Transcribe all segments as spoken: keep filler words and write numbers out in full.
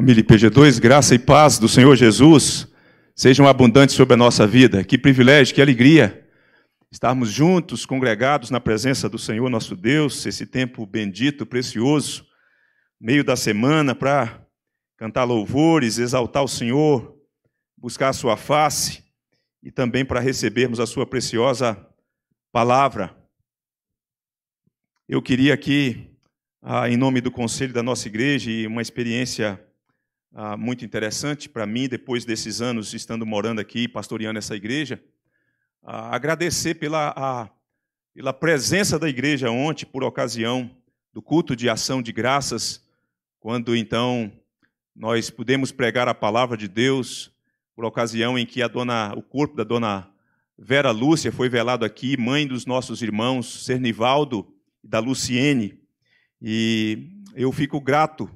Família I P G dois, graça e paz do Senhor Jesus sejam abundantes sobre a nossa vida. Que privilégio, que alegria estarmos juntos, congregados na presença do Senhor nosso Deus, esse tempo bendito, precioso, meio da semana, para cantar louvores, exaltar o Senhor, buscar a sua face e também para recebermos a sua preciosa palavra. Eu queria aqui, em nome do conselho da nossa igreja, e uma experiência Ah, muito interessante para mim, depois desses anos estando morando aqui, pastoreando essa igreja, ah, agradecer pela, a, pela presença da igreja ontem, por ocasião do culto de ação de graças, quando então nós pudemos pregar a palavra de Deus, por ocasião em que a dona, o corpo da dona Vera Lúcia foi velado aqui, mãe dos nossos irmãos Sernivaldo e da Luciene, e eu fico grato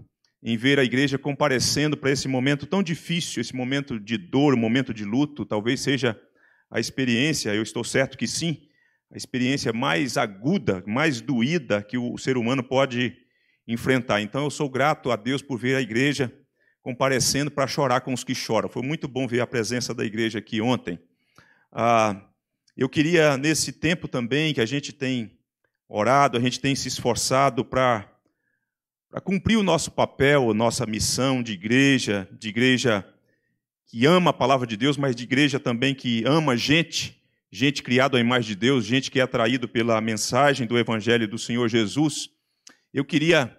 em ver a igreja comparecendo para esse momento tão difícil, esse momento de dor, momento de luto, talvez seja a experiência, eu estou certo que sim, a experiência mais aguda, mais doída que o ser humano pode enfrentar. Então, eu sou grato a Deus por ver a igreja comparecendo para chorar com os que choram. Foi muito bom ver a presença da igreja aqui ontem. Ah, eu queria, nesse tempo também, que a gente tem orado, a gente tem se esforçado para... para cumprir o nosso papel, a nossa missão de igreja, de igreja que ama a palavra de Deus, mas de igreja também que ama gente, gente criada à imagem de Deus, gente que é atraído pela mensagem do Evangelho do Senhor Jesus. Eu queria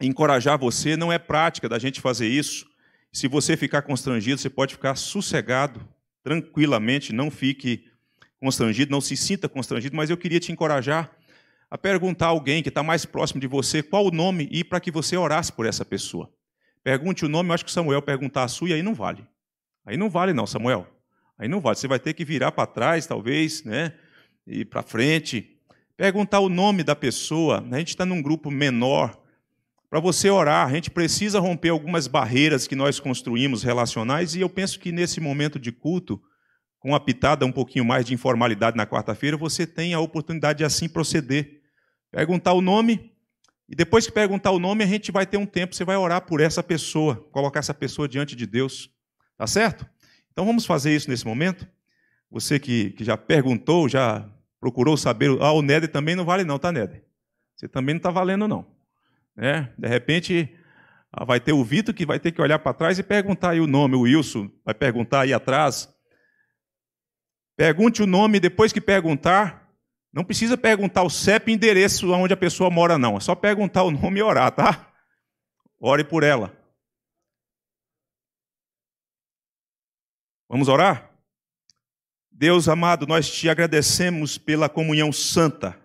encorajar você, não é prática da gente fazer isso. Se você ficar constrangido, você pode ficar sossegado, tranquilamente, não fique constrangido, não se sinta constrangido, mas eu queria te encorajar a perguntar a alguém que está mais próximo de você qual o nome e para que você orasse por essa pessoa. Pergunte o nome, eu acho que o Samuel perguntar a sua e aí não vale. Aí não vale não, Samuel. Aí não vale, você vai ter que virar para trás, talvez, né? E para frente. Perguntar o nome da pessoa, a gente está num grupo menor, para você orar, a gente precisa romper algumas barreiras que nós construímos relacionais e eu penso que nesse momento de culto, com a pitada um pouquinho mais de informalidade na quarta-feira, você tem a oportunidade de assim proceder. Perguntar o nome, e depois que perguntar o nome, a gente vai ter um tempo, você vai orar por essa pessoa, colocar essa pessoa diante de Deus, tá certo? Então vamos fazer isso nesse momento. Você que, que já perguntou, já procurou saber, ah, o Néder também não vale não, tá, Néder? Você também não está valendo não. Né? De repente, vai ter o Vitor que vai ter que olhar para trás e perguntar aí o nome, o Wilson vai perguntar aí atrás. Pergunte o nome, depois que perguntar, não precisa perguntar o C E P e endereço onde a pessoa mora, não. É só perguntar o nome e orar, tá? Ore por ela. Vamos orar? Deus amado, nós te agradecemos pela comunhão santa,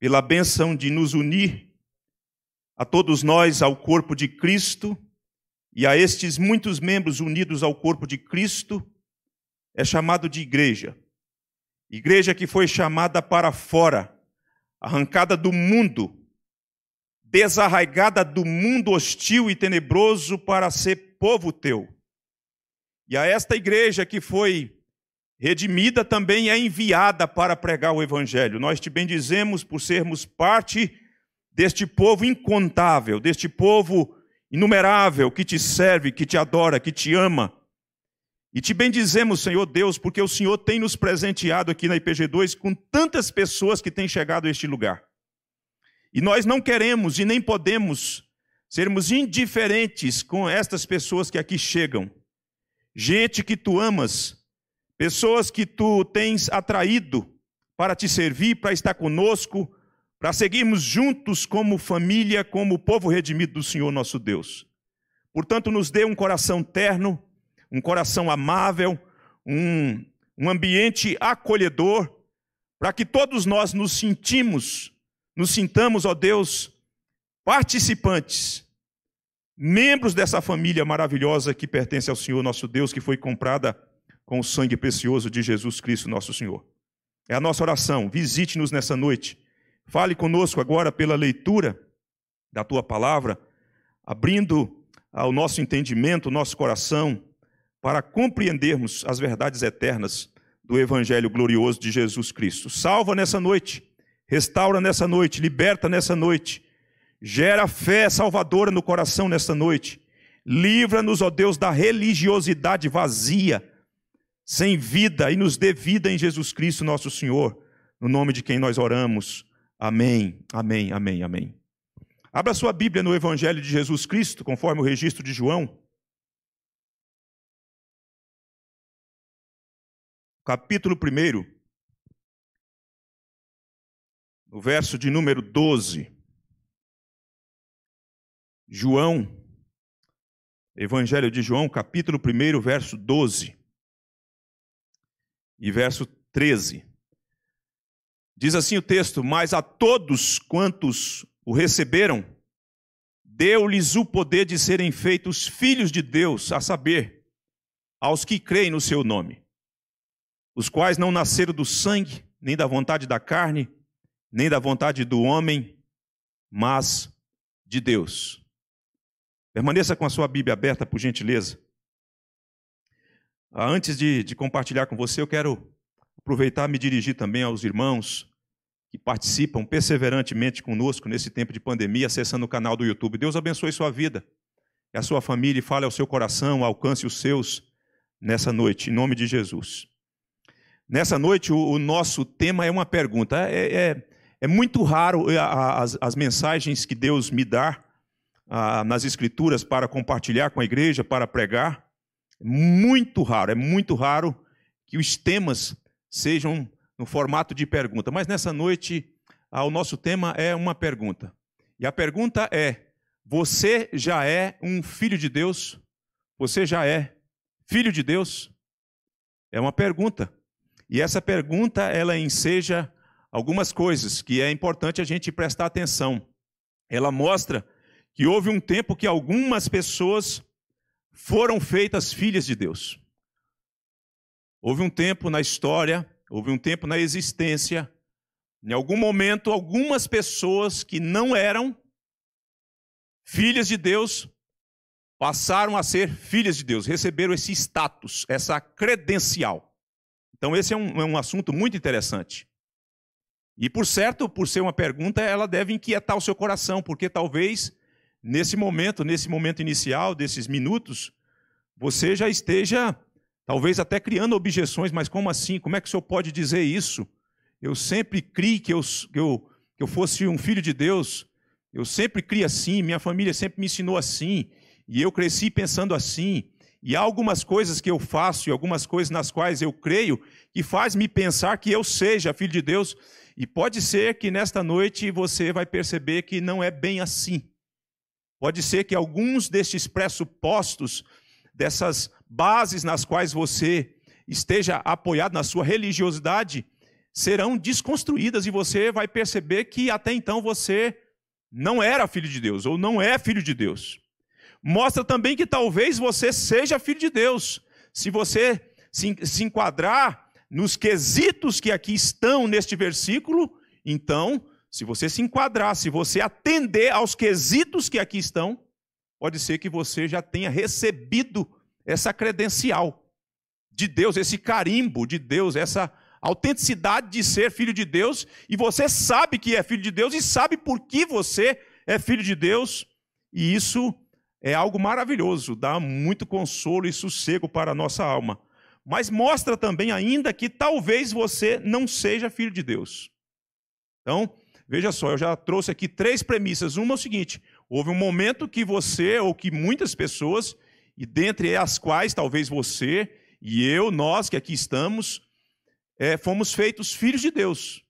pela bênção de nos unir a todos nós ao corpo de Cristo e a estes muitos membros unidos ao corpo de Cristo é chamado de igreja. Igreja que foi chamada para fora, arrancada do mundo, desarraigada do mundo hostil e tenebroso para ser povo teu. E a esta igreja que foi redimida também é enviada para pregar o Evangelho. Nós te bendizemos por sermos parte deste povo incontável, deste povo inumerável que te serve, que te adora, que te ama. E te bendizemos, Senhor Deus, porque o Senhor tem nos presenteado aqui na I P G dois com tantas pessoas que têm chegado a este lugar. E nós não queremos e nem podemos sermos indiferentes com estas pessoas que aqui chegam. Gente que tu amas, pessoas que tu tens atraído para te servir, para estar conosco, para seguirmos juntos como família, como povo redimido do Senhor nosso Deus. Portanto, nos dê um coração terno, um coração amável, um, um ambiente acolhedor, para que todos nós nos sentimos, nos sintamos, ó Deus, participantes, membros dessa família maravilhosa que pertence ao Senhor nosso Deus, que foi comprada com o sangue precioso de Jesus Cristo nosso Senhor. É a nossa oração, visite-nos nessa noite, fale conosco agora pela leitura da tua palavra, abrindo ao nosso entendimento, ao nosso coração, para compreendermos as verdades eternas do Evangelho glorioso de Jesus Cristo. Salva nessa noite, restaura nessa noite, liberta nessa noite, gera fé salvadora no coração nessa noite, livra-nos, ó Deus, da religiosidade vazia, sem vida, e nos dê vida em Jesus Cristo, nosso Senhor, no nome de quem nós oramos. Amém, amém, amém, amém. Abra sua Bíblia no Evangelho de Jesus Cristo, conforme o registro de João, capítulo primeiro, no verso de número doze. João, Evangelho de João, capítulo primeiro, verso doze e verso treze. Diz assim o texto: mas a todos quantos o receberam, deu-lhes o poder de serem feitos filhos de Deus, a saber, aos que creem no seu nome, os quais não nasceram do sangue, nem da vontade da carne, nem da vontade do homem, mas de Deus. Permaneça com a sua Bíblia aberta, por gentileza. Antes de, de compartilhar com você, eu quero aproveitar e me dirigir também aos irmãos que participam perseverantemente conosco nesse tempo de pandemia, acessando o canal do YouTube. Deus abençoe sua vida e a sua família, e fale ao seu coração, alcance os seus nessa noite, em nome de Jesus. Nessa noite, o nosso tema é uma pergunta. É, é, é muito raro as, as mensagens que Deus me dá ah, nas Escrituras para compartilhar com a igreja, para pregar. Muito raro, é muito raro que os temas sejam no formato de pergunta. Mas nessa noite, ah, o nosso tema é uma pergunta. E a pergunta é: você já é um filho de Deus? Você já é filho de Deus? É uma pergunta. E essa pergunta, ela enseja algumas coisas que é importante a gente prestar atenção. Ela mostra que houve um tempo que algumas pessoas foram feitas filhas de Deus. Houve um tempo na história, houve um tempo na existência, em algum momento, algumas pessoas que não eram filhas de Deus passaram a ser filhas de Deus, receberam esse status, essa credencial. Então, esse é um, é um assunto muito interessante. E, por certo, por ser uma pergunta, ela deve inquietar o seu coração, porque talvez, nesse momento, nesse momento inicial, desses minutos, você já esteja, talvez, até criando objeções. Mas como assim? Como é que o senhor pode dizer isso? Eu sempre criei que eu, que eu, que eu fosse um filho de Deus. Eu sempre criei assim, minha família sempre me ensinou assim, e eu cresci pensando assim. E há algumas coisas que eu faço e algumas coisas nas quais eu creio que faz me pensar que eu seja filho de Deus. E pode ser que nesta noite você vai perceber que não é bem assim. Pode ser que alguns destes pressupostos, dessas bases nas quais você esteja apoiado na sua religiosidade, serão desconstruídas e você vai perceber que até então você não era filho de Deus ou não é filho de Deus. Mostra também que talvez você seja filho de Deus, se você se enquadrar nos quesitos que aqui estão neste versículo. Então, se você se enquadrar, se você atender aos quesitos que aqui estão, pode ser que você já tenha recebido essa credencial de Deus, esse carimbo de Deus, essa autenticidade de ser filho de Deus, e você sabe que é filho de Deus e sabe por que você é filho de Deus, e isso é algo maravilhoso, dá muito consolo e sossego para a nossa alma. Mas mostra também ainda que talvez você não seja filho de Deus. Então, veja só, eu já trouxe aqui três premissas. Uma é o seguinte: houve um momento que você, ou que muitas pessoas, e dentre as quais talvez você e eu, nós que aqui estamos, é, fomos feitos filhos de Deus.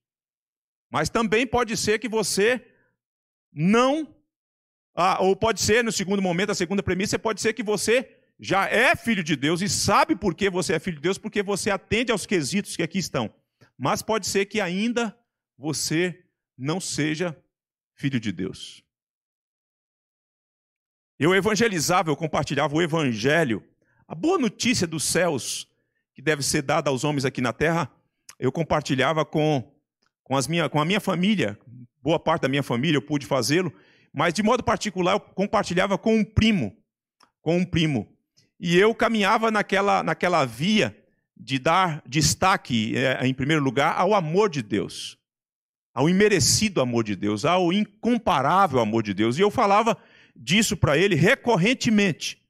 Mas também pode ser que você não... Ah, ou pode ser, no segundo momento, a segunda premissa, pode ser que você já é filho de Deus e sabe por que você é filho de Deus, porque você atende aos quesitos que aqui estão. Mas pode ser que ainda você não seja filho de Deus. Eu evangelizava, eu compartilhava o evangelho, a boa notícia dos céus que deve ser dada aos homens aqui na terra. Eu compartilhava com, com, as minha, com a minha família, boa parte da minha família, eu pude fazê-lo. Mas, de modo particular, eu compartilhava com um primo, com um primo. E eu caminhava naquela, naquela via de dar destaque, é, em primeiro lugar, ao amor de Deus, ao imerecido amor de Deus, ao incomparável amor de Deus. E eu falava disso para ele recorrentemente.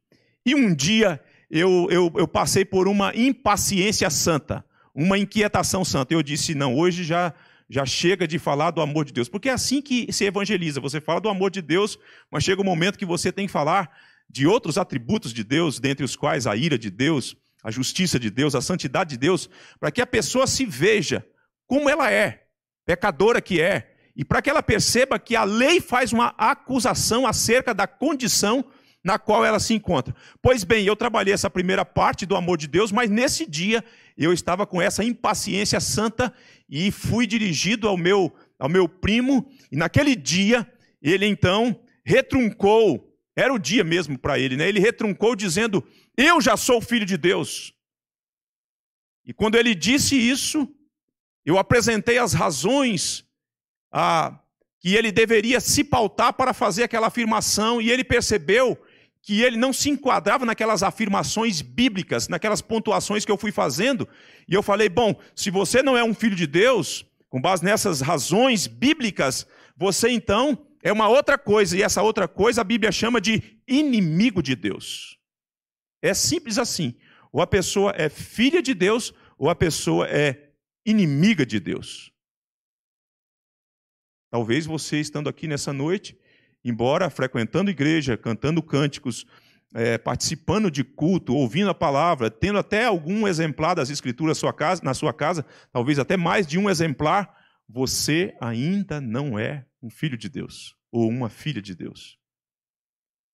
E um dia eu, eu, eu passei por uma impaciência santa, uma inquietação santa. Eu disse, não, hoje já, já chega de falar do amor de Deus. Porque é assim que se evangeliza, você fala do amor de Deus, mas chega um momento que você tem que falar de outros atributos de Deus, dentre os quais a ira de Deus, a justiça de Deus, a santidade de Deus, para que a pessoa se veja como ela é, pecadora que é, e para que ela perceba que a lei faz uma acusação acerca da condição na qual ela se encontra. Pois bem, eu trabalhei essa primeira parte do amor de Deus, mas nesse dia eu estava com essa impaciência santa e fui dirigido ao meu, ao meu primo, e naquele dia ele então retruncou, era o dia mesmo para ele, né? Ele retruncou dizendo, eu já sou filho de Deus. E quando ele disse isso, eu apresentei as razões ah, que ele deveria se pautar para fazer aquela afirmação, e ele percebeu que ele não se enquadrava naquelas afirmações bíblicas, naquelas pontuações que eu fui fazendo, e eu falei, bom, se você não é um filho de Deus, com base nessas razões bíblicas, você então é uma outra coisa, e essa outra coisa a Bíblia chama de inimigo de Deus. É simples assim, ou a pessoa é filha de Deus, ou a pessoa é inimiga de Deus. Talvez você estando aqui nessa noite, embora frequentando igreja, cantando cânticos, é, participando de culto, ouvindo a palavra, tendo até algum exemplar das escrituras sua casa, na sua casa, talvez até mais de um exemplar, você ainda não é um filho de Deus, ou uma filha de Deus.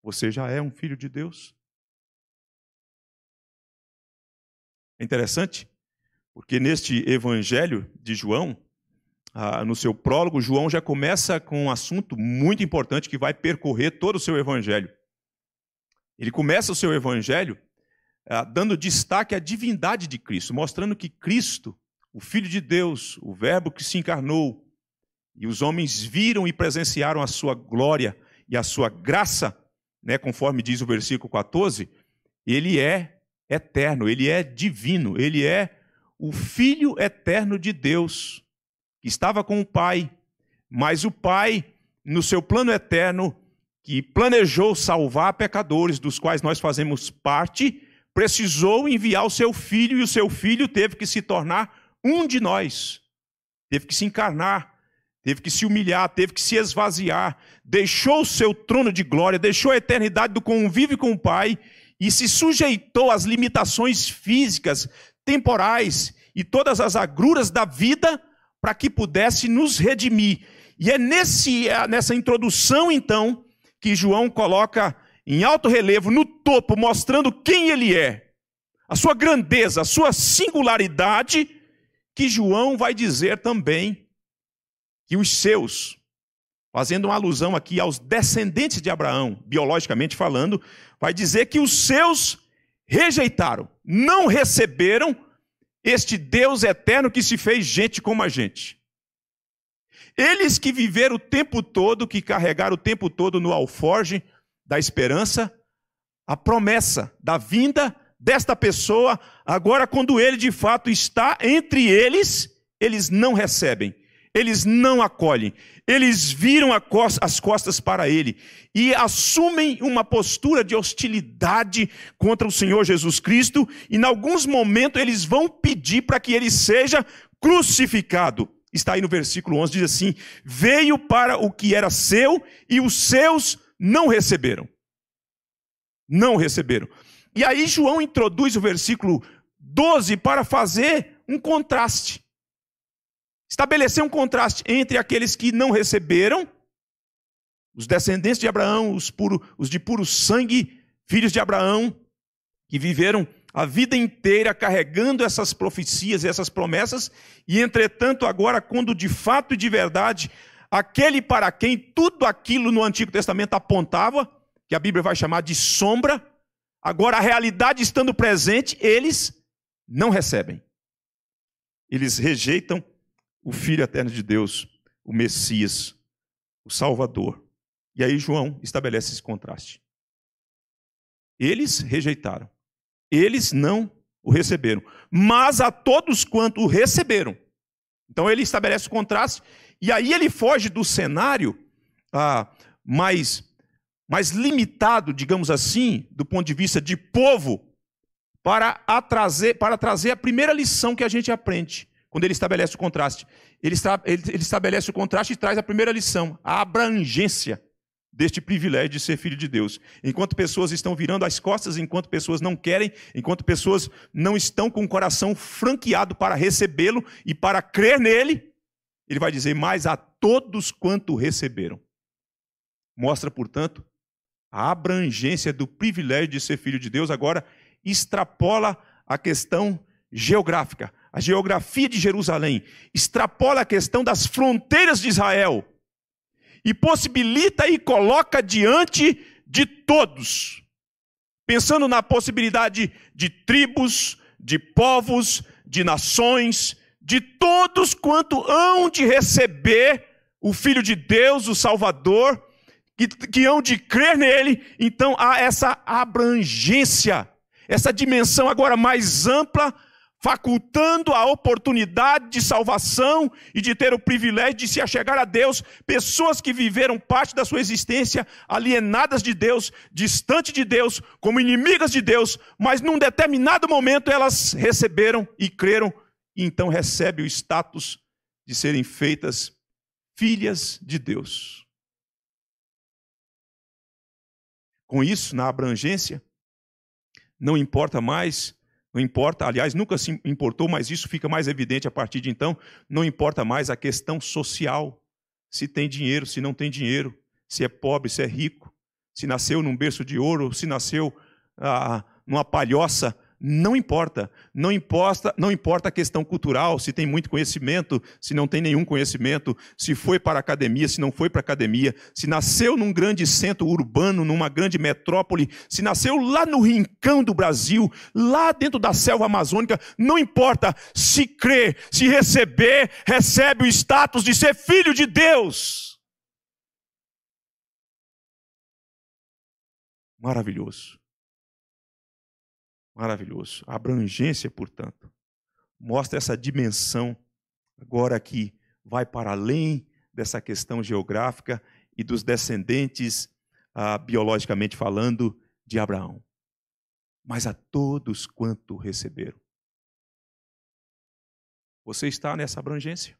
Você já é um filho de Deus? É interessante, porque neste evangelho de João, ah, no seu prólogo, João já começa com um assunto muito importante que vai percorrer todo o seu evangelho. Ele começa o seu evangelho ah, dando destaque à divindade de Cristo, mostrando que Cristo, o Filho de Deus, o Verbo que se encarnou, e os homens viram e presenciaram a sua glória e a sua graça, né, conforme diz o versículo quatorze, ele é eterno, ele é divino, ele é o Filho eterno de Deus, que estava com o Pai, mas o Pai, no seu plano eterno, que planejou salvar pecadores, dos quais nós fazemos parte, precisou enviar o seu Filho, e o seu Filho teve que se tornar um de nós, teve que se encarnar, teve que se humilhar, teve que se esvaziar, deixou o seu trono de glória, deixou a eternidade do convívio com o Pai, e se sujeitou às limitações físicas, temporais e todas as agruras da vida para que pudesse nos redimir. E é nesse, nessa introdução, então, que João coloca em alto relevo, no topo, mostrando quem ele é, a sua grandeza, a sua singularidade, que João vai dizer também que os seus, fazendo uma alusão aqui aos descendentes de Abraão, biologicamente falando, vai dizer que os seus rejeitaram, não receberam este Deus eterno que se fez gente como a gente. Eles que viveram o tempo todo, que carregaram o tempo todo no alforge da esperança, a promessa da vinda desta pessoa, agora quando ele de fato está entre eles, eles não recebem. Eles não acolhem, eles viram a costa, as costas para ele e assumem uma postura de hostilidade contra o Senhor Jesus Cristo e em alguns momentos eles vão pedir para que ele seja crucificado. Está aí no versículo onze, diz assim, veio para o que era seu e os seus não receberam. Não receberam. E aí João introduz o versículo doze para fazer um contraste. Estabelecer um contraste entre aqueles que não receberam, os descendentes de Abraão, os, puro, os de puro sangue, filhos de Abraão, que viveram a vida inteira carregando essas profecias e essas promessas, e entretanto agora, quando de fato e de verdade, aquele para quem tudo aquilo no Antigo Testamento apontava, que a Bíblia vai chamar de sombra, agora a realidade estando presente, eles não recebem. Eles rejeitam o Filho eterno de Deus, o Messias, o Salvador. E aí João estabelece esse contraste. Eles rejeitaram. Eles não o receberam. Mas a todos quanto o receberam. Então ele estabelece o contraste. E aí ele foge do cenário ah, mais mas limitado, digamos assim, do ponto de vista de povo, para, atraser, para trazer a primeira lição que a gente aprende, quando ele estabelece o contraste. Ele, está, ele, ele estabelece o contraste e traz a primeira lição, a abrangência deste privilégio de ser filho de Deus. Enquanto pessoas estão virando as costas, enquanto pessoas não querem, enquanto pessoas não estão com o coração franqueado para recebê-lo e para crer nele, ele vai dizer, mas a todos quanto receberam. Mostra, portanto, a abrangência do privilégio de ser filho de Deus, agora extrapola a questão geográfica, a geografia de Jerusalém, extrapola a questão das fronteiras de Israel, e possibilita e coloca diante de todos, pensando na possibilidade de tribos, de povos, de nações, de todos quanto hão de receber o Filho de Deus, o Salvador, que, que hão de crer nele. Então há essa abrangência, essa dimensão agora mais ampla, facultando a oportunidade de salvação e de ter o privilégio de se achegar a Deus, pessoas que viveram parte da sua existência alienadas de Deus, distante de Deus, como inimigas de Deus, mas num determinado momento elas receberam e creram, e então recebem o status de serem feitas filhas de Deus. Com isso, na abrangência, não importa mais Não importa, aliás, nunca se importou, mas isso fica mais evidente a partir de então. Não importa mais a questão social, se tem dinheiro, se não tem dinheiro, se é pobre, se é rico, se nasceu num berço de ouro, se nasceu ah, numa palhoça, não importa. Não importa, não importa a questão cultural, se tem muito conhecimento, se não tem nenhum conhecimento, se foi para a academia, se não foi para a academia, se nasceu num grande centro urbano, numa grande metrópole, se nasceu lá no rincão do Brasil, lá dentro da selva amazônica, não importa, se crer, se receber, recebe o status de ser filho de Deus. Maravilhoso. Maravilhoso. A abrangência, portanto, mostra essa dimensão agora que vai para além dessa questão geográfica e dos descendentes, ah, biologicamente falando, de Abraão. Mas a todos quanto receberam. Você está nessa abrangência?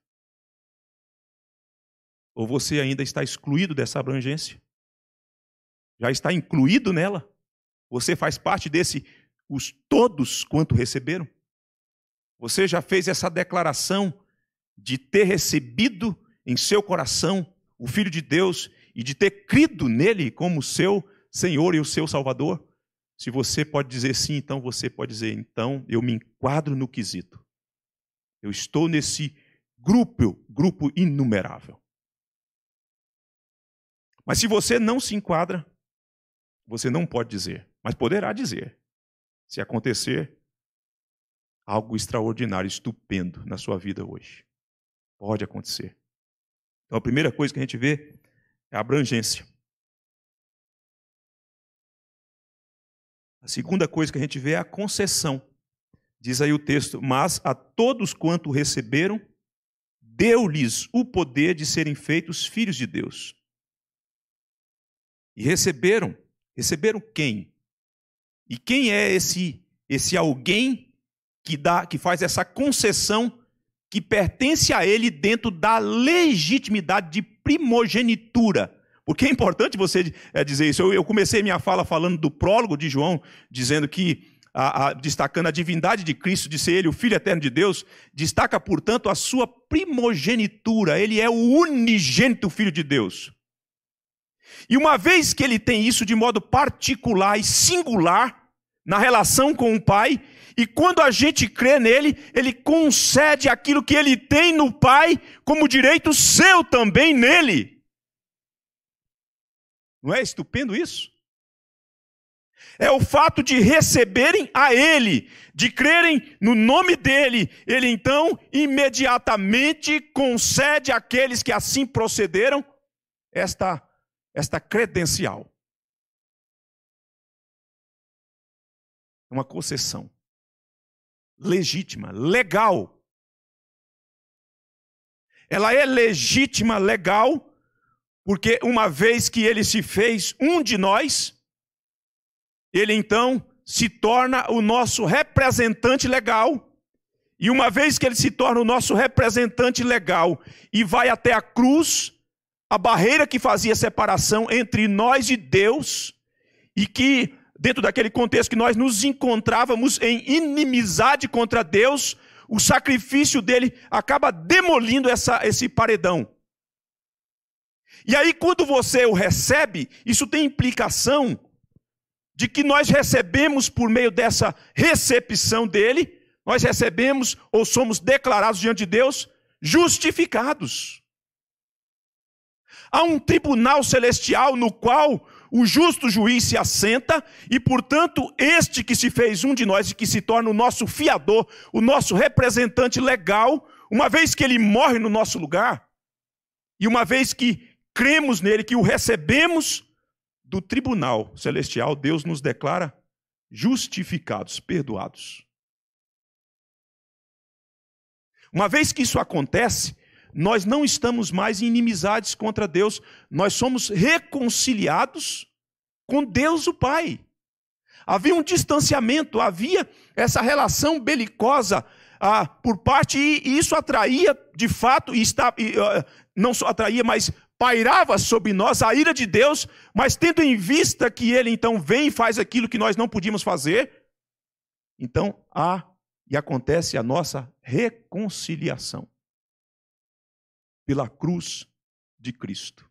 Ou você ainda está excluído dessa abrangência? Já está incluído nela? Você faz parte desse... os todos quanto receberam? Você já fez essa declaração de ter recebido em seu coração o Filho de Deus e de ter crido nele como seu Senhor e o seu Salvador? Se você pode dizer sim, então você pode dizer, então eu me enquadro no quesito. Eu estou nesse grupo, grupo inumerável. Mas se você não se enquadra, você não pode dizer, mas poderá dizer. Se acontecer algo extraordinário, estupendo na sua vida hoje. Pode acontecer. Então a primeira coisa que a gente vê é a abrangência. A segunda coisa que a gente vê é a concessão. Diz aí o texto, mas a todos quanto receberam, deu-lhes o poder de serem feitos filhos de Deus. E receberam, receberam quem? E quem é esse, esse alguém que, dá, que faz essa concessão que pertence a ele dentro da legitimidade de primogenitura? Porque é importante você dizer isso. Eu, eu comecei minha fala falando do prólogo de João, dizendo que, a, a, destacando a divindade de Cristo, de ser ele o Filho eterno de Deus, destaca, portanto, a sua primogenitura. Ele é o unigênito Filho de Deus. E uma vez que ele tem isso de modo particular e singular na relação com o Pai, e quando a gente crê nele, ele concede aquilo que ele tem no Pai como direito seu também nele. Não é estupendo isso? É o fato de receberem a ele, de crerem no nome dele. Ele então imediatamente concede àqueles que assim procederam esta Esta credencial. Uma concessão legítima, legal. Ela é legítima, legal, Porque uma vez que ele se fez um de nós, ele então se torna o nosso representante legal. E uma vez que ele se torna o nosso representante legal e vai até a cruz, a barreira que fazia separação entre nós e Deus, e que dentro daquele contexto que nós nos encontrávamos em inimizade contra Deus, o sacrifício dele acaba demolindo essa, esse paredão. E aí quando você o recebe, isso tem implicação de que nós recebemos por meio dessa recepção dele, nós recebemos ou somos declarados diante de Deus justificados. Há um tribunal celestial no qual o justo juiz se assenta e, portanto, este que se fez um de nós e que se torna o nosso fiador, o nosso representante legal, uma vez que ele morre no nosso lugar, e uma vez que cremos nele, que o recebemos do tribunal celestial, Deus nos declara justificados, perdoados. Uma vez que isso acontece, nós não estamos mais em inimizades contra Deus, nós somos reconciliados com Deus o Pai. Havia um distanciamento, havia essa relação belicosa ah, por parte, e isso atraía de fato, e está, e, ah, não só atraía, mas pairava sobre nós a ira de Deus, mas tendo em vista que ele então vem e faz aquilo que nós não podíamos fazer, então há e acontece a nossa reconciliação pela cruz de Cristo.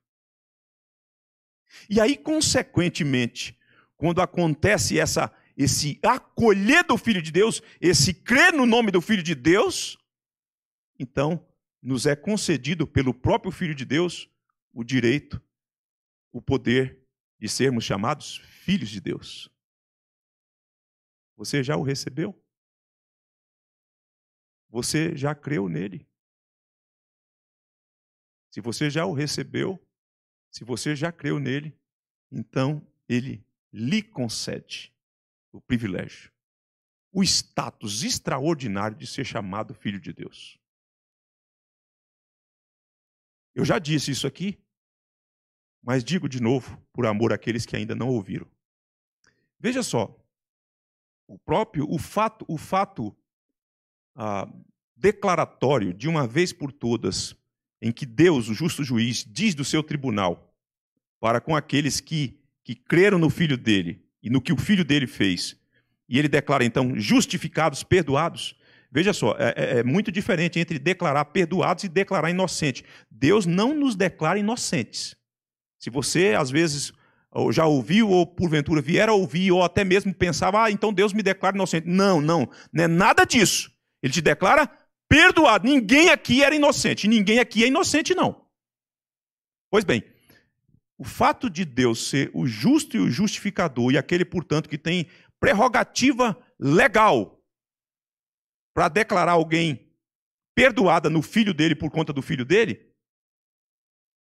E aí, consequentemente, quando acontece essa, esse acolher do Filho de Deus, esse crer no nome do Filho de Deus, então nos é concedido pelo próprio Filho de Deus o direito, o poder de sermos chamados filhos de Deus. Você já o recebeu? Você já creu nele? Se você já o recebeu, se você já creu nele, então ele lhe concede o privilégio, o status extraordinário de ser chamado filho de Deus. Eu já disse isso aqui, mas digo de novo, por amor àqueles que ainda não ouviram. Veja só, o próprio, o fato, o fato ah, declaratório de uma vez por todas, em que Deus, o justo juiz, diz do seu tribunal para com aqueles que, que creram no filho dele e no que o filho dele fez, e ele declara, então, justificados, perdoados. Veja só, é, é muito diferente entre declarar perdoados e declarar inocente. Deus não nos declara inocentes. Se você, às vezes, ou já ouviu ou, porventura, vier a ouvir ou até mesmo pensava, ah, então Deus me declara inocente. Não, não, não é nada disso. Ele te declara perdoado. Ninguém aqui era inocente. Ninguém aqui é inocente, não. Pois bem, o fato de Deus ser o justo e o justificador, e aquele, portanto, que tem prerrogativa legal para declarar alguém perdoada no filho dele por conta do filho dele,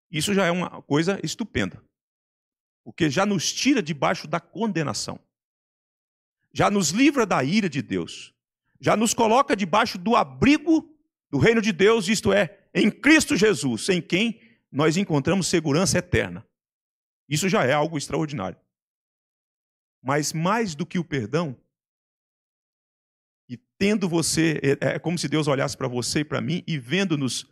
isso já é uma coisa estupenda. Porque já nos tira debaixo da condenação. Já nos livra da ira de Deus. Já nos coloca debaixo do abrigo do reino de Deus, isto é, em Cristo Jesus, em quem nós encontramos segurança eterna. Isso já é algo extraordinário. Mas mais do que o perdão, e tendo você, é como se Deus olhasse para você e para mim, e vendo-nos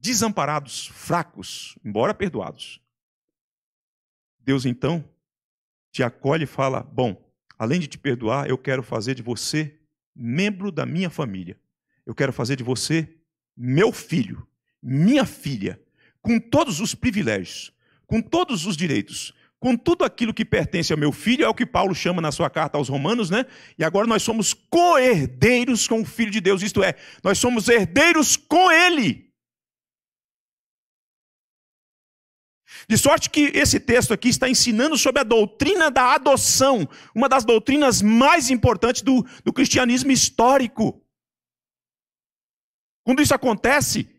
desamparados, fracos, embora perdoados. Deus então te acolhe e fala, bom, além de te perdoar, eu quero fazer de você membro da minha família. Eu quero fazer de você meu filho, minha filha, com todos os privilégios, com todos os direitos, com tudo aquilo que pertence ao meu filho, é o que Paulo chama na sua carta aos Romanos, né? E agora nós somos co-herdeiros com o Filho de Deus, isto é, nós somos herdeiros com ele. De sorte que esse texto aqui está ensinando sobre a doutrina da adoção, uma das doutrinas mais importantes do, do cristianismo histórico. Quando isso acontece,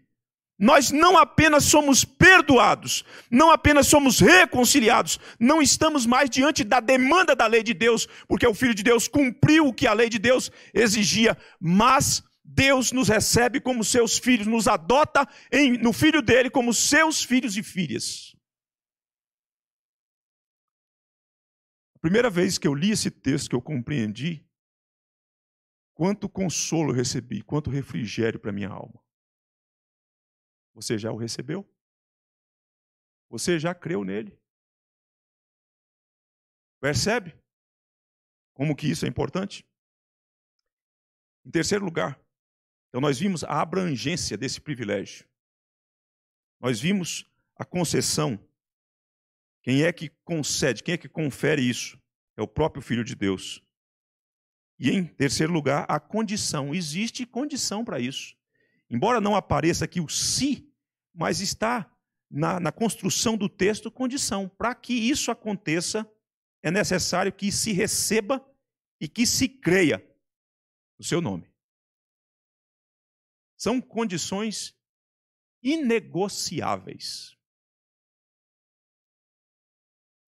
nós não apenas somos perdoados, não apenas somos reconciliados, não estamos mais diante da demanda da lei de Deus, porque o Filho de Deus cumpriu o que a lei de Deus exigia, mas Deus nos recebe como seus filhos, nos adota em, no filho dele como seus filhos e filhas. A primeira vez que eu li esse texto, que eu compreendi, quanto consolo eu recebi, quanto refrigério para a minha alma. Você já o recebeu? Você já creu nele? Percebe como que isso é importante? Em terceiro lugar, então nós vimos a abrangência desse privilégio. Nós vimos a concessão. Quem é que concede, quem é que confere isso? É o próprio Filho de Deus. E em terceiro lugar, a condição. Existe condição para isso. Embora não apareça aqui o se, mas está na, na construção do texto condição. Para que isso aconteça, é necessário que se receba e que se creia no seu nome. São condições inegociáveis.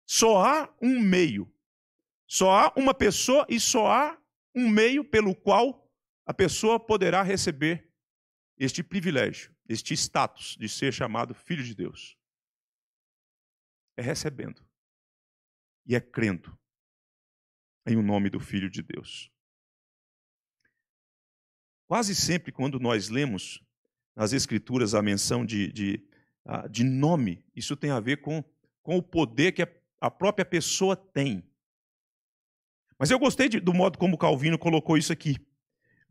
Só há um meio. Só há uma pessoa e só há um meio pelo qual a pessoa poderá receber este privilégio, este status de ser chamado Filho de Deus. É recebendo. E é crendo em o nome do Filho de Deus. Quase sempre quando nós lemos nas Escrituras a menção de, de, de nome, isso tem a ver com, com o poder que a própria pessoa tem. Mas eu gostei de, do modo como Calvino colocou isso aqui.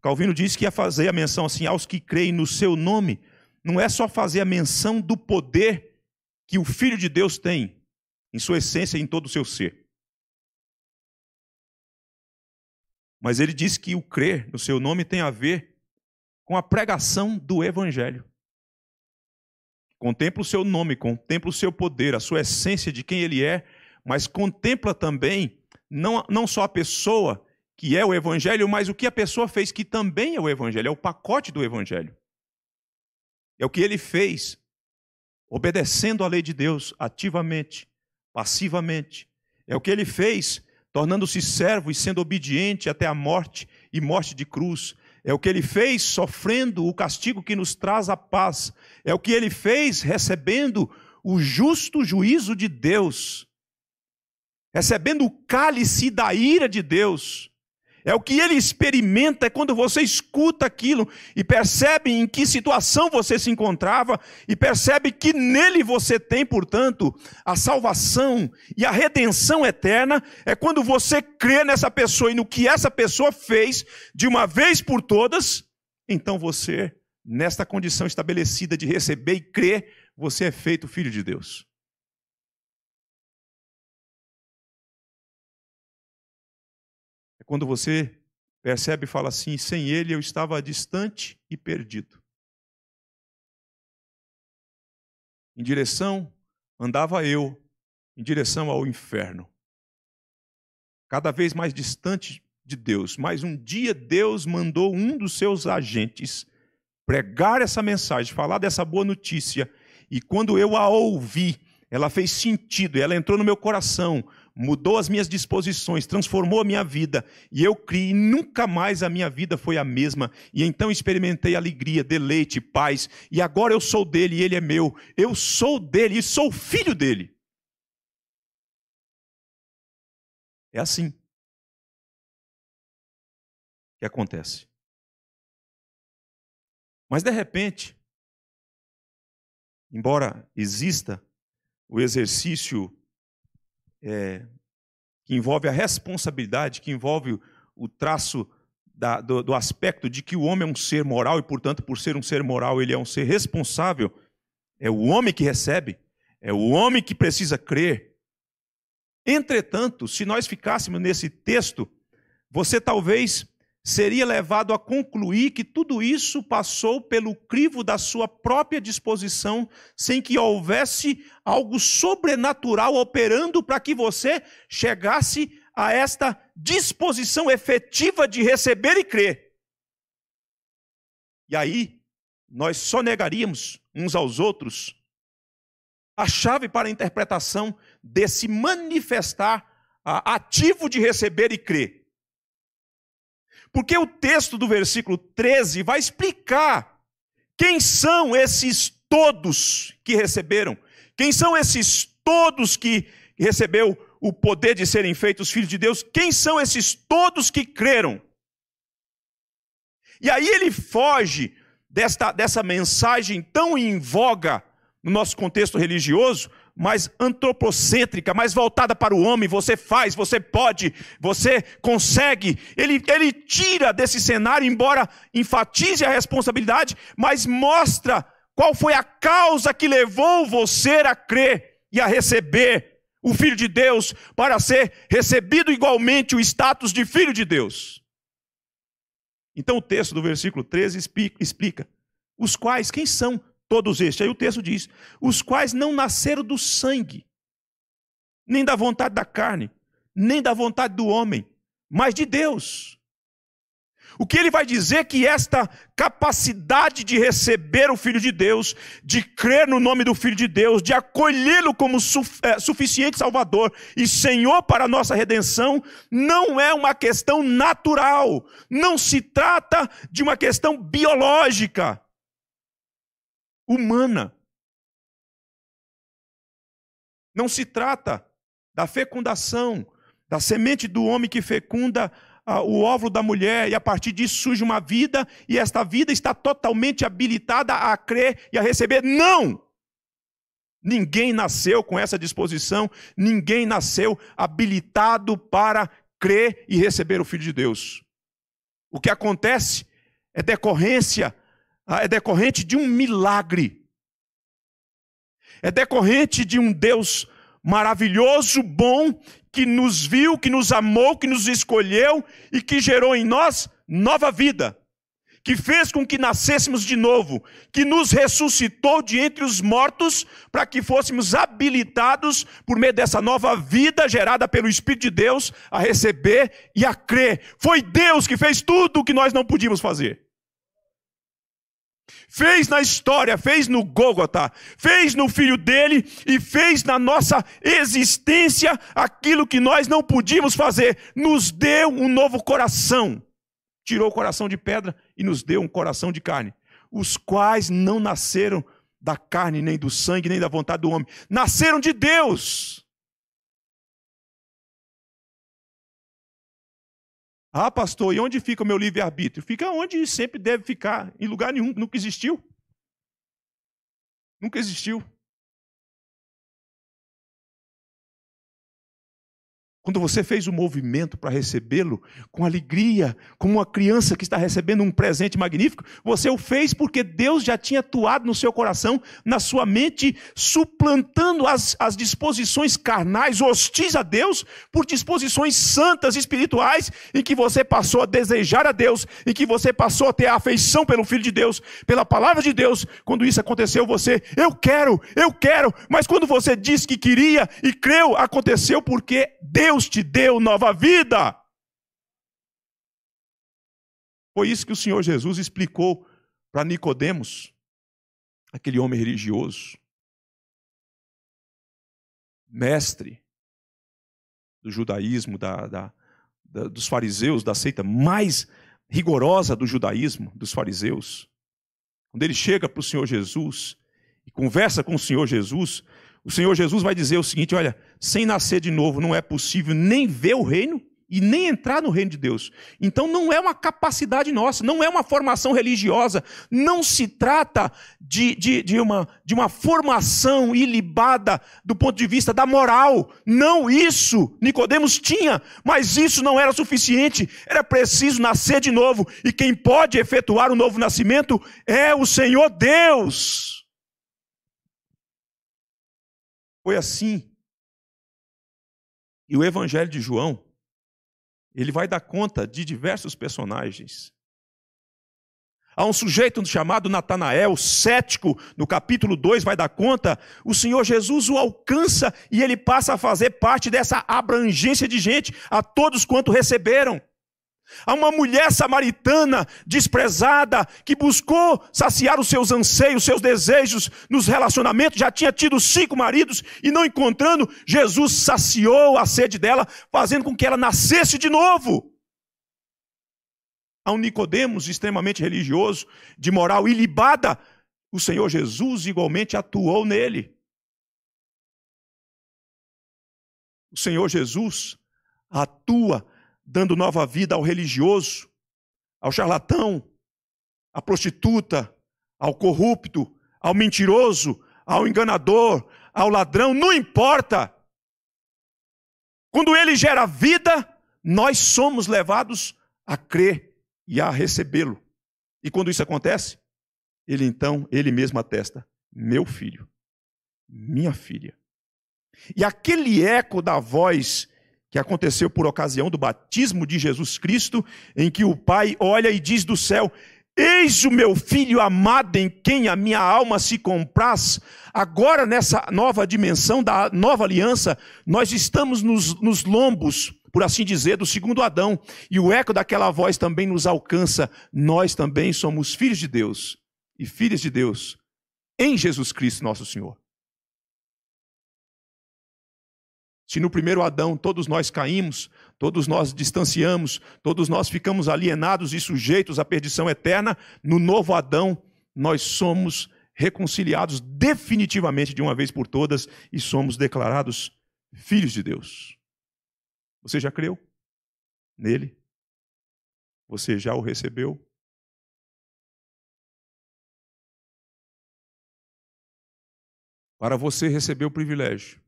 Calvino disse que ia fazer a menção assim, aos que creem no seu nome, não é só fazer a menção do poder que o Filho de Deus tem, em sua essência e em todo o seu ser. Mas ele diz que o crer no seu nome tem a ver com a pregação do Evangelho. Contempla o seu nome, contempla o seu poder, a sua essência de quem ele é, mas contempla também não, não só a pessoa que é o Evangelho, mas o que a pessoa fez, que também é o Evangelho, é o pacote do Evangelho. É o que ele fez, obedecendo à lei de Deus ativamente, passivamente. É o que ele fez, tornando-se servo e sendo obediente até a morte e morte de cruz. É o que ele fez, sofrendo o castigo que nos traz a paz. É o que ele fez, recebendo o justo juízo de Deus, recebendo o cálice da ira de Deus. É o que ele experimenta, é quando você escuta aquilo e percebe em que situação você se encontrava e percebe que nele você tem, portanto, a salvação e a redenção eterna. É quando você crê nessa pessoa e no que essa pessoa fez de uma vez por todas, então você, nesta condição estabelecida de receber e crer, você é feito Filho de Deus. Quando você percebe e fala assim, sem ele eu estava distante e perdido. Em direção, andava eu, em direção ao inferno. Cada vez mais distante de Deus. Mas um dia Deus mandou um dos seus agentes pregar essa mensagem, falar dessa boa notícia. E quando eu a ouvi, ela fez sentido, ela entrou no meu coração, mudou as minhas disposições, transformou a minha vida, e eu criei, e nunca mais a minha vida foi a mesma, e então experimentei alegria, deleite, paz, e agora eu sou dele, e ele é meu, eu sou dele, e sou filho dele. É assim que acontece. Mas de repente, embora exista o exercício É, que envolve a responsabilidade, que envolve o, o traço da, do, do aspecto de que o homem é um ser moral e, portanto, por ser um ser moral, ele é um ser responsável. É o homem que recebe, é o homem que precisa crer. Entretanto, se nós ficássemos nesse texto, você talvez seria levado a concluir que tudo isso passou pelo crivo da sua própria disposição, sem que houvesse algo sobrenatural operando para que você chegasse a esta disposição efetiva de receber e crer. E aí, nós só negaríamos uns aos outros a chave para a interpretação desse manifestar ativo de receber e crer. Porque o texto do versículo treze vai explicar quem são esses todos que receberam, quem são esses todos que recebeu o poder de serem feitos filhos de Deus, quem são esses todos que creram? E aí ele foge desta, dessa mensagem tão em voga no nosso contexto religioso, mas antropocêntrica, mais voltada para o homem, você faz, você pode, você consegue. Ele, ele tira desse cenário, embora enfatize a responsabilidade, mas mostra qual foi a causa que levou você a crer e a receber o Filho de Deus, para ser recebido igualmente o status de Filho de Deus. Então o texto do versículo treze explica, os quais, quem são todos estes? Aí o texto diz, os quais não nasceram do sangue, nem da vontade da carne, nem da vontade do homem, mas de Deus. O que ele vai dizer é que esta capacidade de receber o Filho de Deus, de crer no nome do Filho de Deus, de acolhê-lo como suf- é, suficiente Salvador e Senhor para a nossa redenção, não é uma questão natural, não se trata de uma questão biológica, humana. Não se trata da fecundação, da semente do homem que fecunda o óvulo da mulher, e a partir disso surge uma vida, e esta vida está totalmente habilitada a crer e a receber. Não! Ninguém nasceu com essa disposição, ninguém nasceu habilitado para crer e receber o Filho de Deus. O que acontece é decorrência, é decorrente de um milagre. É decorrente de um Deus maravilhoso, bom, que nos viu, que nos amou, que nos escolheu e que gerou em nós nova vida, que fez com que nascêssemos de novo, que nos ressuscitou de entre os mortos para que fôssemos habilitados por meio dessa nova vida gerada pelo Espírito de Deus a receber e a crer. Foi Deus que fez tudo o que nós não podíamos fazer. Fez na história, fez no Gólgota, fez no Filho dele e fez na nossa existência aquilo que nós não podíamos fazer. Nos deu um novo coração. Tirou o coração de pedra e nos deu um coração de carne. Os quais não nasceram da carne, nem do sangue, nem da vontade do homem. Nasceram de Deus. Ah, pastor, e onde fica o meu livre-arbítrio? Fica onde sempre deve ficar, em lugar nenhum, nunca existiu. Nunca existiu. Quando você fez o movimento para recebê-lo, com alegria, como uma criança que está recebendo um presente magnífico, você o fez porque Deus já tinha atuado no seu coração, na sua mente, suplantando as, as disposições carnais, hostis a Deus, por disposições santas, espirituais, em que você passou a desejar a Deus, em que você passou a ter a afeição pelo Filho de Deus, pela palavra de Deus. Quando isso aconteceu, você, eu quero, eu quero, mas quando você disse que queria e creu, aconteceu porque Deus te deu nova vida. Foi isso que o Senhor Jesus explicou para Nicodemos, aquele homem religioso, mestre do judaísmo, da, da, da, dos fariseus, da seita mais rigorosa do judaísmo, dos fariseus. Quando ele chega para o Senhor Jesus e conversa com o Senhor Jesus, o Senhor Jesus vai dizer o seguinte, olha, sem nascer de novo não é possível nem ver o reino e nem entrar no reino de Deus. Então não é uma capacidade nossa, não é uma formação religiosa, não se trata de, de, de, uma, de uma formação ilibada do ponto de vista da moral. Não, isso Nicodemos tinha, mas isso não era suficiente, era preciso nascer de novo. E quem pode efetuar o novo nascimento é o Senhor Deus. Foi assim. E o Evangelho de João, ele vai dar conta de diversos personagens. Há um sujeito chamado Natanael, cético, no capítulo dois vai dar conta, o Senhor Jesus o alcança e ele passa a fazer parte dessa abrangência de gente, a todos quanto receberam. Há uma mulher samaritana desprezada que buscou saciar os seus anseios, seus desejos nos relacionamentos, já tinha tido cinco maridos e não encontrando, Jesus saciou a sede dela, fazendo com que ela nascesse de novo. Há um Nicodemos extremamente religioso, de moral ilibada, o Senhor Jesus igualmente atuou nele. o Senhor Jesus atua dando nova vida ao religioso, ao charlatão, à prostituta, ao corrupto, ao mentiroso, ao enganador, ao ladrão, não importa. Quando ele gera vida, nós somos levados a crer e a recebê-lo. E quando isso acontece, ele então, ele mesmo atesta, meu filho, minha filha. E aquele eco da voz que aconteceu por ocasião do batismo de Jesus Cristo, em que o Pai olha e diz do céu, eis o meu filho amado em quem a minha alma se compraz. Agora nessa nova dimensão da nova aliança, nós estamos nos, nos lombos, por assim dizer, do segundo Adão. E o eco daquela voz também nos alcança. Nós também somos filhos de Deus e filhas de Deus em Jesus Cristo nosso Senhor. Se no primeiro Adão todos nós caímos, todos nós distanciamos, todos nós ficamos alienados e sujeitos à perdição eterna, no novo Adão nós somos reconciliados definitivamente de uma vez por todas e somos declarados filhos de Deus. Você já creu nele? Você já o recebeu? Para você receber o privilégio,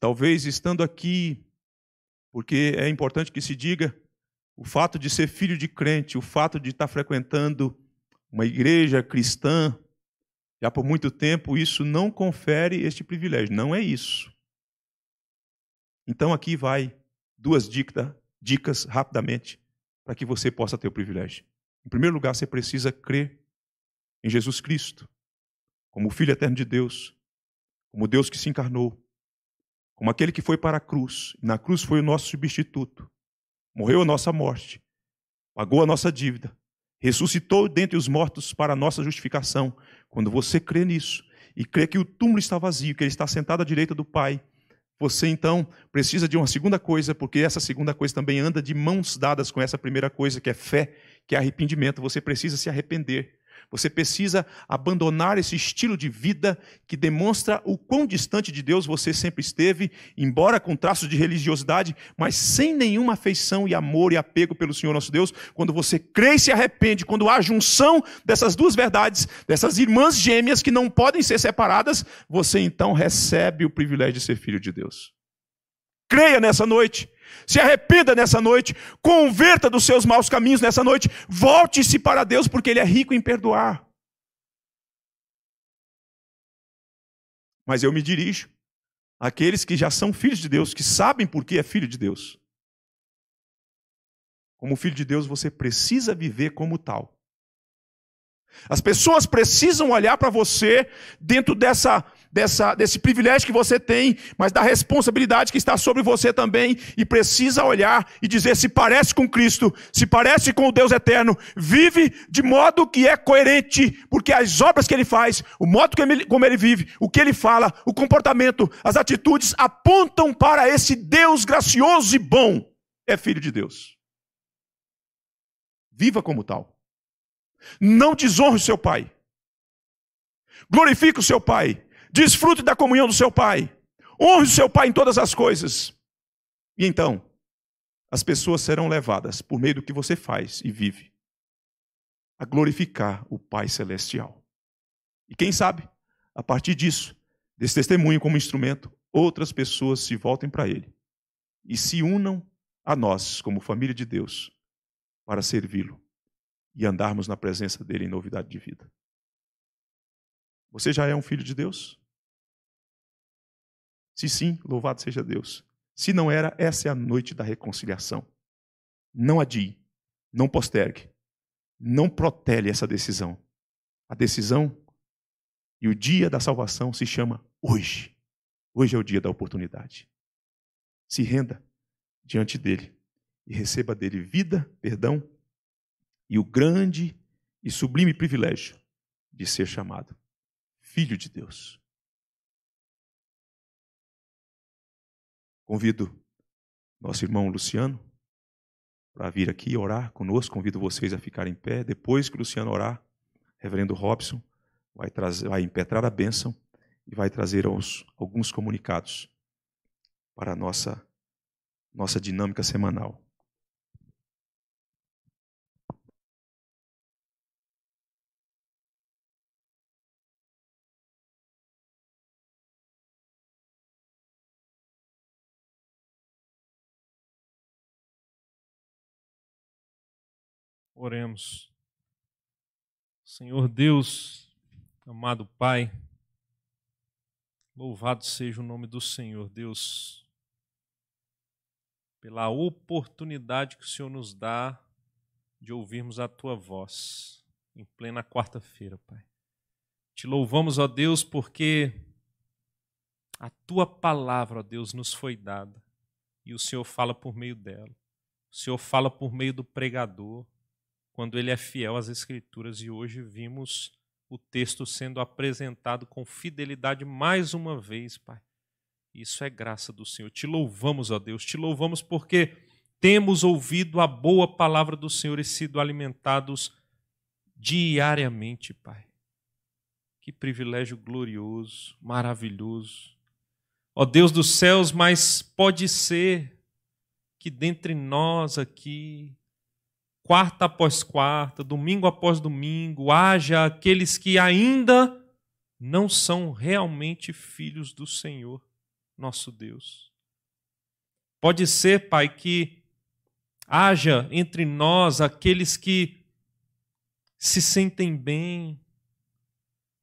talvez estando aqui, porque é importante que se diga, o fato de ser filho de crente, o fato de estar frequentando uma igreja cristã, já por muito tempo, isso não confere este privilégio, não é isso. Então aqui vai duas dicas, dicas rapidamente, para que você possa ter o privilégio. Em primeiro lugar, você precisa crer em Jesus Cristo, como o Filho eterno de Deus, como Deus que se encarnou, como aquele que foi para a cruz, e na cruz foi o nosso substituto, morreu a nossa morte, pagou a nossa dívida, ressuscitou dentre os mortos para a nossa justificação. Quando você crê nisso, e crê que o túmulo está vazio, que ele está sentado à direita do Pai, você então precisa de uma segunda coisa, porque essa segunda coisa também anda de mãos dadas com essa primeira coisa, que é fé, que é arrependimento. Você precisa se arrepender. Você precisa abandonar esse estilo de vida que demonstra o quão distante de Deus você sempre esteve, embora com traços de religiosidade, mas sem nenhuma afeição e amor e apego pelo Senhor nosso Deus. Quando você crê e se arrepende, quando há a junção dessas duas verdades, dessas irmãs gêmeas que não podem ser separadas, você então recebe o privilégio de ser filho de Deus. Creia nessa noite. Se arrependa nessa noite, converta dos seus maus caminhos nessa noite, volte-se para Deus, porque ele é rico em perdoar. Mas eu me dirijo àqueles que já são filhos de Deus, que sabem por que é filho de Deus. Como filho de Deus, você precisa viver como tal. As pessoas precisam olhar para você dentro dessa, dessa, desse privilégio que você tem, mas da responsabilidade que está sobre você também, e precisa olhar e dizer, se parece com Cristo, se parece com o Deus eterno, vive de modo que é coerente, porque as obras que ele faz, o modo como ele vive, o que ele fala, o comportamento, as atitudes apontam para esse Deus gracioso e bom. É filho de Deus. Viva como tal. Não desonre o seu pai. Glorifique o seu pai. Desfrute da comunhão do seu pai. Honre o seu pai em todas as coisas. E então, as pessoas serão levadas, por meio do que você faz e vive, a glorificar o Pai Celestial. E quem sabe, a partir disso, desse testemunho como instrumento, outras pessoas se voltem para ele e se unam a nós, como família de Deus, para servi-lo e andarmos na presença dele em novidade de vida. Você já é um filho de Deus? Se sim, louvado seja Deus. Se não era, essa é a noite da reconciliação. Não adie, não postergue, não protele essa decisão. A decisão e o dia da salvação se chama hoje. Hoje é o dia da oportunidade. Se renda diante dele e receba dele vida, perdão, e o grande e sublime privilégio de ser chamado Filho de Deus. Convido nosso irmão Luciano para vir aqui orar conosco. Convido vocês a ficarem em pé. Depois que o Luciano orar, o reverendo Robson vai, trazer, vai impetrar a bênção e vai trazer aos, alguns comunicados para a nossa, nossa dinâmica semanal. Oremos. Senhor Deus, amado Pai, louvado seja o nome do Senhor, Deus, pela oportunidade que o Senhor nos dá de ouvirmos a Tua voz em plena quarta-feira, Pai. Te louvamos, ó Deus, porque a Tua palavra, ó Deus, nos foi dada e o Senhor fala por meio dela. O Senhor fala por meio do pregador, quando ele é fiel às Escrituras, e hoje vimos o texto sendo apresentado com fidelidade mais uma vez, Pai. Isso é graça do Senhor. Te louvamos, ó Deus, te louvamos porque temos ouvido a boa palavra do Senhor e sido alimentados diariamente, Pai. Que privilégio glorioso, maravilhoso. Ó Deus dos céus, mas pode ser que dentre nós aqui, quarta após quarta, domingo após domingo, haja aqueles que ainda não são realmente filhos do Senhor, nosso Deus. Pode ser, Pai, que haja entre nós aqueles que se sentem bem,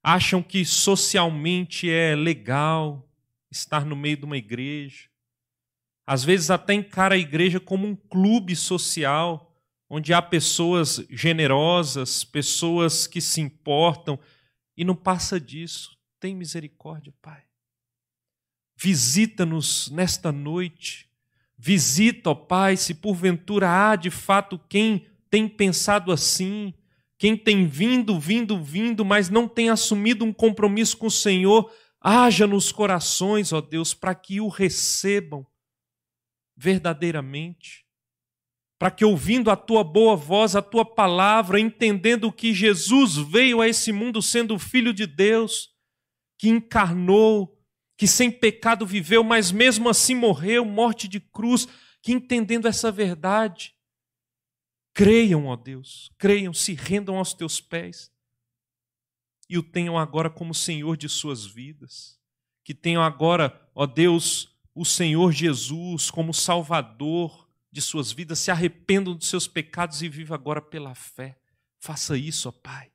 acham que socialmente é legal estar no meio de uma igreja, às vezes até encara a igreja como um clube social, onde há pessoas generosas, pessoas que se importam, e não passa disso. Tem misericórdia, Pai. Visita-nos nesta noite. Visita, ó Pai, se porventura há de fato quem tem pensado assim, quem tem vindo, vindo, vindo, mas não tem assumido um compromisso com o Senhor, haja nos corações, ó Deus, para que o recebam verdadeiramente, para que, ouvindo a Tua boa voz, a Tua palavra, entendendo que Jesus veio a esse mundo sendo o Filho de Deus, que encarnou, que sem pecado viveu, mas mesmo assim morreu, morte de cruz, que, entendendo essa verdade, creiam, ó Deus, creiam, se rendam aos Teus pés e o tenham agora como Senhor de suas vidas, que tenham agora, ó Deus, o Senhor Jesus como Salvador de suas vidas, se arrependam dos seus pecados e vivam agora pela fé. Faça isso, ó Pai.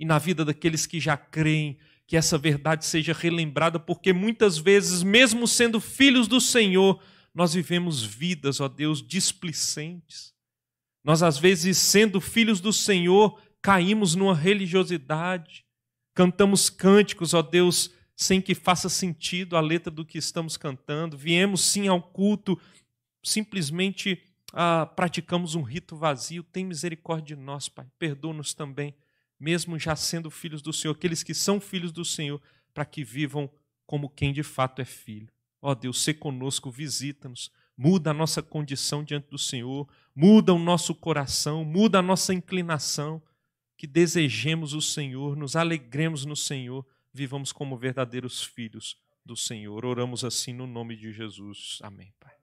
E na vida daqueles que já creem, que essa verdade seja relembrada, porque muitas vezes, mesmo sendo filhos do Senhor, nós vivemos vidas, ó Deus, displicentes. Nós, às vezes, sendo filhos do Senhor, caímos numa religiosidade, cantamos cânticos, ó Deus, sem que faça sentido a letra do que estamos cantando, viemos sim ao culto, simplesmente ah, praticamos um rito vazio. Tem misericórdia de nós, Pai. Perdoa-nos também, mesmo já sendo filhos do Senhor, aqueles que são filhos do Senhor, para que vivam como quem de fato é filho. Ó Deus, sê conosco, visita-nos, muda a nossa condição diante do Senhor, muda o nosso coração, muda a nossa inclinação, que desejemos o Senhor, nos alegremos no Senhor, vivamos como verdadeiros filhos do Senhor. Oramos assim no nome de Jesus. Amém, Pai.